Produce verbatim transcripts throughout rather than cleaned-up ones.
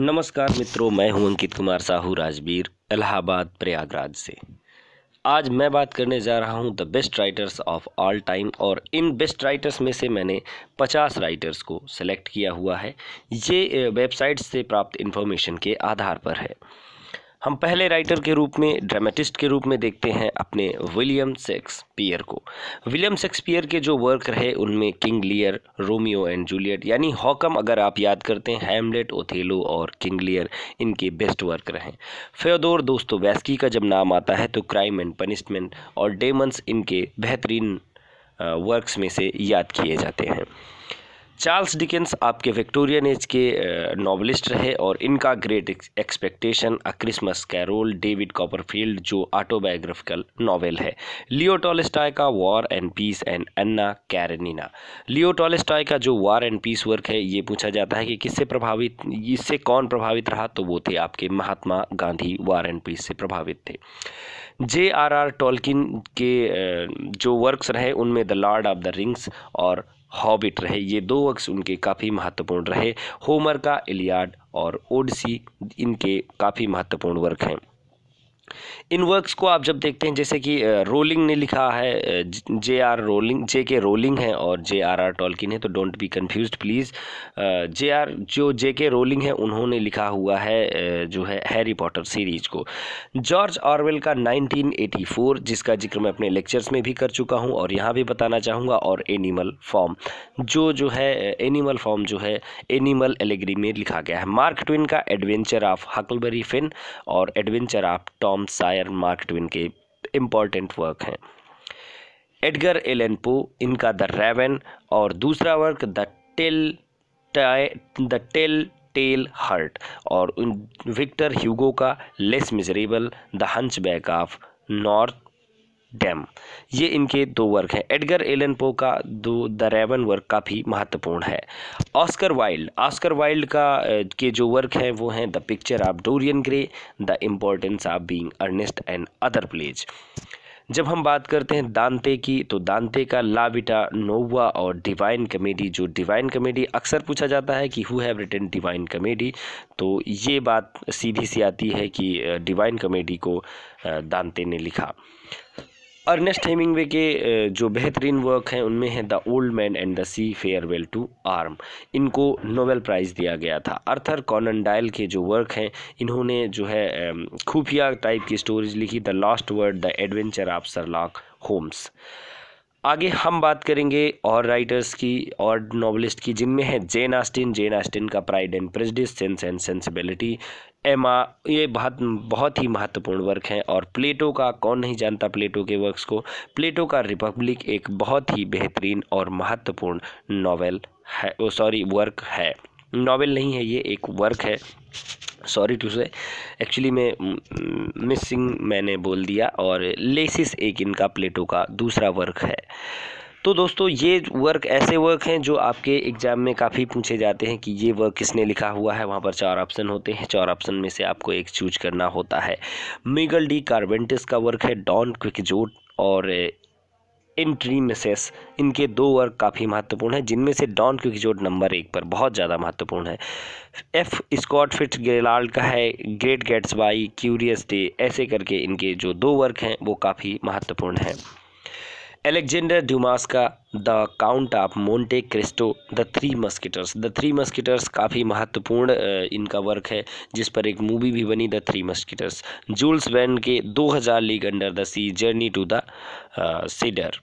नमस्कार मित्रों, मैं हूं अंकित कुमार साहू राजवीर, इलाहाबाद प्रयागराज से। आज मैं बात करने जा रहा हूं the best writers of all time, और इन बेस्ट राइटर्स में से मैंने पचास राइटर्स को सेलेक्ट किया हुआ है। ये वेबसाइट से प्राप्त इन्फॉर्मेशन के आधार पर है। हम पहले राइटर के रूप में, ड्रामेटिस्ट के रूप में देखते हैं अपने विलियम शेक्सपियर को। विलियम शेक्सपियर के जो वर्क रहे उनमें King Lear, Romeo and Juliet यानी हॉकम अगर आप याद करते हैं, हैमलेट, ओथेलो और किंग लियर इनके बेस्ट वर्क रहे। फ्योडोर दोस्तोवस्की का जब नाम आता है तो क्राइम एंड पनिशमेंट और डेमन्स इनके बेहतरीन वर्क्स में से याद किए जाते हैं। चार्ल्स डिकेंस आपके विक्टोरियन एज के नॉवलिस्ट रहे और इनका great expectation, a Christmas carol, David Copperfield जो ऑटोबायोग्राफिकल नॉवेल है, लियो टॉल्स्टॉय का war and piece and Anna Karenina. Leo Tolstoy का जो वॉर एंड पीस वर्क है, ये पूछा जाता है कि किससे प्रभावित, इससे कौन प्रभावित रहा, तो वो थे आपके Mahatma Gandhi, war and peace से प्रभावित थे। जे आर आर टॉल्किन के जो वर्क्स रहे उनमें the Lord of the Rings और हॉबिट रहे, ये दो वर्क्स उनके काफ़ी महत्वपूर्ण रहे। होमर का इलियाड और ओडिसी इनके काफ़ी महत्वपूर्ण वर्क हैं। इन वर्क्स को आप जब देखते हैं, जैसे कि रोलिंग ने लिखा है, जे are rolling, J K Rowling है और जे आर आर टॉल्किन है, तो don't be confused please. J R जो जे के रोलिंग है उन्होंने लिखा हुआ है जो है हैरी पॉटर सीरीज को। जॉर्ज ऑरवेल का नाइनटीन एटी फोर, जिसका जिक्र मैं अपने लेक्चर्स में भी कर चुका हूँ और यहाँ भी बताना चाहूँगा। और एनिमल फॉर्म जो जो है एनिमल फॉर्म जो है एनिमल एलेगरी में लिखा गया है। मार्क ट्वेन का एडवेंचर ऑफ हकलबरी फिन और adventure of Tom Sawyer Mark Twain के इम्पॉर्टेंट वर्क हैं। एडगर एलन पो, इनका द रेवन और दूसरा work the tell the tell tale heart, और विक्टर ह्यूगो का less miserable, the hunchback of नॉर्थ Dame, ये इनके दो वर्क हैं। एडगर एलन पो का दो द रेवन वर्क काफ़ी महत्वपूर्ण है। ऑस्कर वाइल्ड ऑस्कर वाइल्ड का के जो वर्क हैं वो हैं the picture of Dorian Gray, the importance of being Ernest and other plays. जब हम बात करते हैं दांते की, तो दांते का ला विटा नोवा और डिवाइन कॉमेडी, जो डिवाइन कॉमेडी अक्सर पूछा जाता है कि who have written divine comedy, तो ये बात सीधी सी आती है कि डिवाइन कॉमेडी को दांते ने लिखा। अर्नेस्ट हेमिंग्वे के जो बेहतरीन वर्क हैं उनमें है the old man and the sea, farewell to arm, इनको नोबेल प्राइज़ दिया गया था। आर्थर कॉनन डायल के जो वर्क हैं, इन्होंने जो है खुफिया टाइप की स्टोरीज लिखी, the last word, the adventure of Sherlock Holmes. आगे हम बात करेंगे और राइटर्स की और नॉवलिस्ट की, जिनमें है जेन ऑस्टिन जेन ऑस्टिन का pride and prejudice, sense and sensibility, Emma, ये बहुत बहुत ही महत्वपूर्ण वर्क हैं। और प्लेटो का, कौन नहीं जानता प्लेटो के वर्क्स को, प्लेटो का रिपब्लिक एक बहुत ही बेहतरीन और महत्वपूर्ण नॉवेल है, सॉरी वर्क है, नॉवेल नहीं है, ये एक वर्क है, सॉरी टू से, एक्चुअली मैं मिसिंग मैंने बोल दिया। और लेसिस एक इनका प्लेटो का दूसरा वर्क है। तो दोस्तों ये वर्क ऐसे वर्क हैं जो आपके एग्ज़ाम में काफ़ी पूछे जाते हैं कि ये वर्क किसने लिखा हुआ है। वहाँ पर चार ऑप्शन होते हैं, चार ऑप्शन में से आपको एक चूज करना होता है। मिगल डी कारवेंटिस का वर्क है डॉन क्विकजोट और इंट्रीमेसेस, इनके दो वर्क काफ़ी महत्वपूर्ण हैं, जिनमें से डॉन क्विकजोट नंबर एक पर बहुत ज़्यादा महत्वपूर्ण है। एफ स्कॉट फिट्जगेराल्ड का है ग्रेट गैट्सबाई, क्यूरियस डे, ऐसे करके इनके जो दो वर्क हैं वो काफ़ी महत्वपूर्ण हैं। अलेक्जेंडर ड्यूमास का the count of Monte Cristo, the three musketeers the three musketeers काफ़ी महत्वपूर्ण इनका वर्क है, जिस पर एक मूवी भी बनी, the three Musketeers. Jules Verne के दो हज़ार league under the sea, journey to the cedar.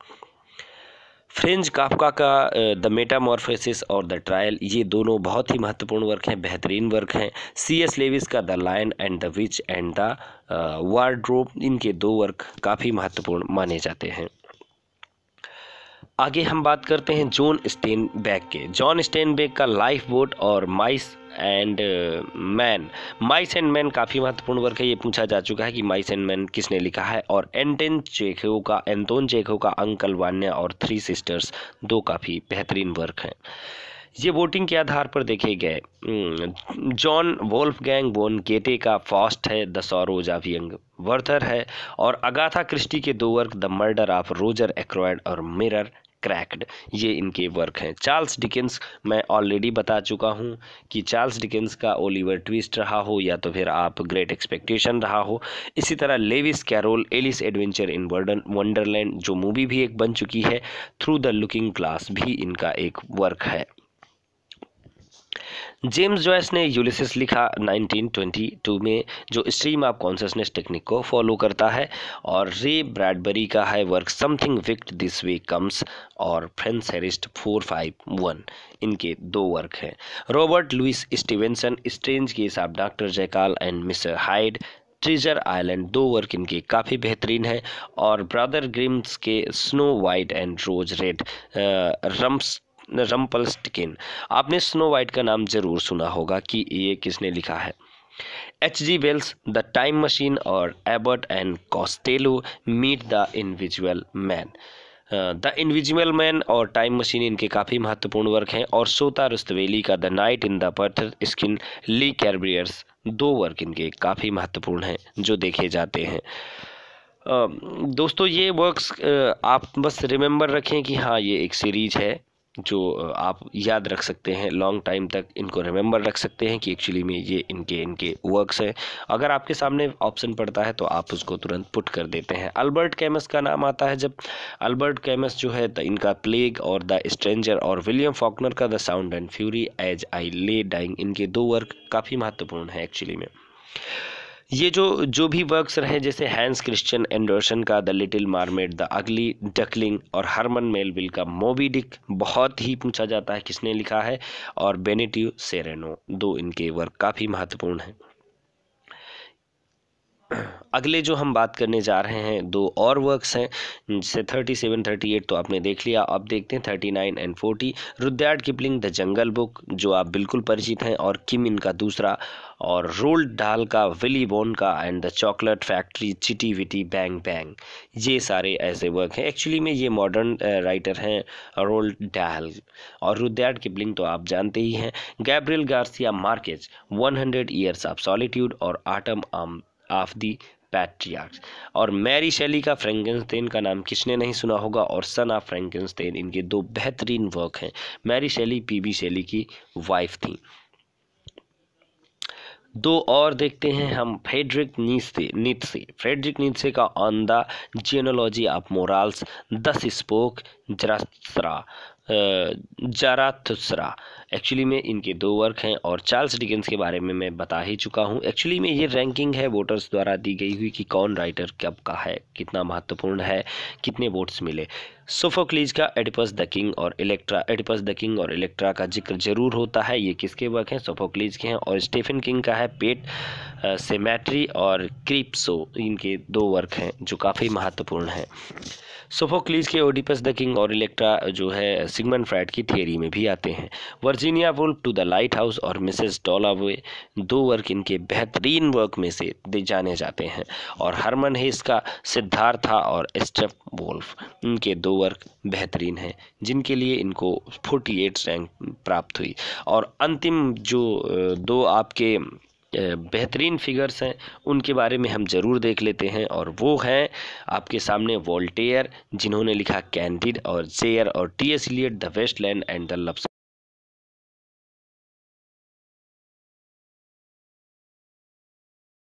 Franz Kafka का द मेटामॉर्फोसिस और द ट्रायल, ये दोनों बहुत ही महत्वपूर्ण वर्क हैं, बेहतरीन वर्क हैं। सी एस लेविस का the lion and the witch and the wardrobe, इनके दो वर्क काफ़ी महत्वपूर्ण माने जाते हैं। आगे हम बात करते हैं जॉन स्टेनबेक के जॉन स्टेनबेक का लाइफ बोट और mice and man mice and man काफ़ी महत्वपूर्ण वर्क है। ये पूछा जा चुका है कि माइस एंड मैन किसने लिखा है। और एंटोन चेखव का एंटोन चेखव का अंकल वान्या और थ्री सिस्टर्स, दो काफ़ी बेहतरीन वर्क हैं। ये वोटिंग के आधार पर देखे गए। जॉन वोल्फगैंग वॉन गेटे का फास्ट है, the sorrows of young Werther है। और आगाथा क्रिस्टी के दो work, the murder of Roger Ackroyd और मिरर क्रैक्ड, ये इनके वर्क हैं। चार्ल्स डिकेंस मैं ऑलरेडी बता चुका हूँ कि चार्ल्स डिकेंस का ओलिवर ट्विस्ट रहा हो या तो फिर आप ग्रेट एक्सपेक्टेशन रहा हो। इसी तरह Lewis Carroll Alice adventure in Wonderland जो मूवी भी एक बन चुकी है, थ्रू द लुकिंग ग्लास भी इनका एक वर्क है। जेम्स जॉयस ने यूलिसिस लिखा नाइनटीन ट्वेंटी टू में, जो स्ट्रीम ऑफ कॉन्शसनेस टेक्निक को फॉलो करता है, और रे ब्रैडबरी का है work something wicked this way comes और Fahrenheit four five one, इनके दो वर्क हैं। Robert Louis Stevenson strange case of doctor Jekyll and mister Hyde treasure island, दो वर्क इनके काफ़ी बेहतरीन हैं। और ब्रदर ग्रिम्स के snow white and rose red रम्स Rumpelstiltskin, आपने स्नो वाइट का नाम जरूर सुना होगा कि ये किसने लिखा है। H G Wells the time machine और Abbott and Costello meet the invisible man, the invisible man और टाइम मशीन इनके काफ़ी महत्वपूर्ण वर्क हैं। और सोता रुस्तवेली का the knight in the panther skin ली कैरबियर्स, दो वर्क इनके काफ़ी महत्वपूर्ण हैं जो देखे जाते हैं। दोस्तों ये वर्क्स आप बस रिमेंबर रखें कि हाँ ये एक सीरीज है जो आप याद रख सकते हैं, लॉन्ग टाइम तक इनको रिमेंबर रख सकते हैं कि एक्चुअली में ये इनके इनके वर्क्स हैं। अगर आपके सामने ऑप्शन पड़ता है तो आप उसको तुरंत पुट कर देते हैं। अल्बर्ट कैमस का नाम आता है जब, अल्बर्ट कैमस जो है इनका प्लेग और द स्ट्रेंजर, और विलियम फॉकनर का the sound and fury as I lay dying, इनके दो वर्क काफ़ी महत्वपूर्ण हैं एक्चुअली में। ये जो जो भी वर्क्स रहे, जैसे हैंस क्रिश्चियन एंडरसन का the little mermaid the ugly duckling और हरमन मेलविल का मोबी डिक, बहुत ही पूछा जाता है किसने लिखा है, और बेनेटियो सेरेनो, दो इनके वर्क काफ़ी महत्वपूर्ण हैं। अगले जो हम बात करने जा रहे हैं दो और वर्क्स हैं, जैसे थर्टी सेवन थर्टी एट तो आपने देख लिया। अब देखते हैं thirty nine and forty, Rudyard Kipling the jungle book जो आप बिल्कुल परिचित हैं, और किम इनका दूसरा, और रोल्ड डाल का विली बोन का एंड द चॉकलेट फैक्ट्री चिटी विटी बैंग बैंग, ये सारे ऐसे वर्क हैं। एक्चुअली में ये मॉडर्न राइटर हैं रोल्ड डाल, और रुद्यार्ड किपलिंग तो आप जानते ही हैं। Gabriel Garcia Marquez hundred years of solitude और आटम आम ऑफ दी पैट्रियार्क्स, और मैरी शेली का फ्रैंकनस्टीन का नाम किसने नहीं सुना होगा, और सन ऑफ फ्रैंकनस्टीन, इनके दो बेहतरीन वर्क हैं। मैरी शेली पीबी शेली की वाइफ थी। दो और देखते हैं हम, Friedrich Nietzsche Nietzsche Friedrich Nietzsche का on the geology of morals thus spoke Zarathustra Zarathustra, actually में इनके दो वर्क हैं। और चार्ल्स डिकेंस के बारे में मैं बता ही चुका हूँ। एक्चुअली में ये रैंकिंग है वोटर्स द्वारा दी गई हुई कि कौन राइटर कब का है, कितना महत्वपूर्ण है, कितने वोट्स मिले। सोफोक्लीज का एडिपस द किंग और इलेक्ट्रा, एडिपस द किंग और इलेक्ट्रा का जिक्र जरूर होता है, ये किसके वर्क हैं, सोफोक्लीज के हैं। और स्टीफन किंग का है पेट सेमेट्री और क्रीप्सो, इनके दो वर्क हैं जो काफ़ी महत्वपूर्ण हैं। सोफोक्लीज के ओडिपस द किंग और इलेक्ट्रा जो है सिगमंड फ्रायड की थियरी में भी आते हैं। Virginia Woolf to the lighthouse और मिसेस डॉलावे, दो वर्क इनके बेहतरीन वर्क में से दे जाने जाते हैं। और हरमन हेस का सिद्धार्था और स्टेफ वोल्फ, इनके दो वर्क बेहतरीन हैं जिनके लिए इनको अड़तालीस रैंक प्राप्त हुई। और अंतिम जो दो आपके बेहतरीन फिगर्स हैं उनके बारे में हम ज़रूर देख लेते हैं, और वो हैं आपके सामने वोल्टेयर जिन्होंने लिखा कैंडिड और जेयर, और T S Eliot the wasteland and the love